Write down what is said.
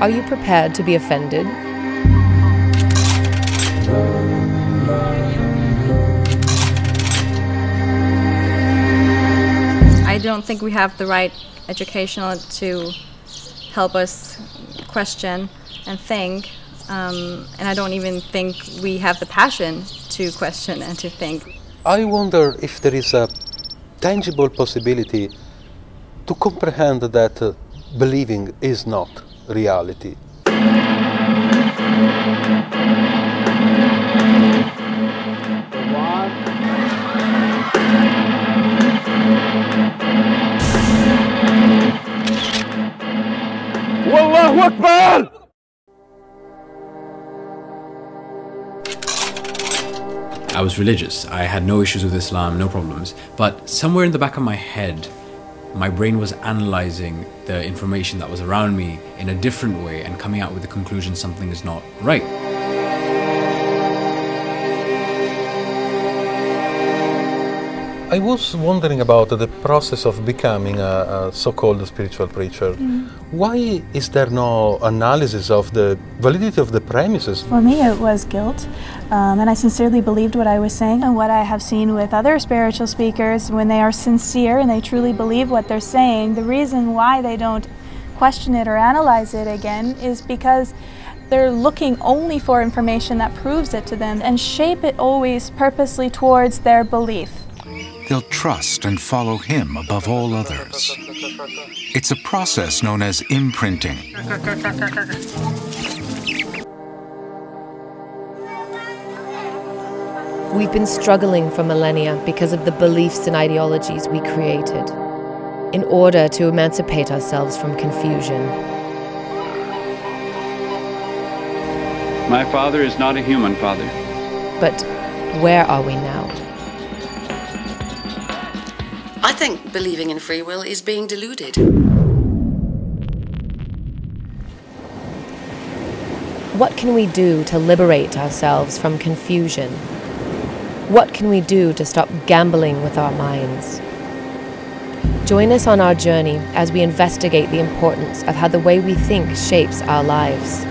Are you prepared to be offended? I don't think we have the right education to help us question and think. And I don't even think we have the passion to question and to think. I wonder if there is a tangible possibility to comprehend that believing is not reality. Wallahu Akbar! I was religious. I had no issues with Islam, no problems. But somewhere in the back of my head, my brain was analyzing the information that was around me in a different way and coming out with the conclusion something is not right. I was wondering about the process of becoming a so-called spiritual preacher. Why is there no analysis of the validity of the premises? For me, it was guilt, and I sincerely believed what I was saying. And what I have seen with other spiritual speakers, when they are sincere and they truly believe what they're saying, the reason why they don't question it or analyze it again is because they're looking only for information that proves it to them and shape it always purposely towards their belief. They'll trust and follow him above all others. It's a process known as imprinting. We've been struggling for millennia because of the beliefs and ideologies we created in order to emancipate ourselves from confusion. My father is not a human father. But where are we now? I think believing in free will is being deluded. What can we do to liberate ourselves from confusion? What can we do to stop gambling with our minds? Join us on our journey as we investigate the importance of how the way we think shapes our lives.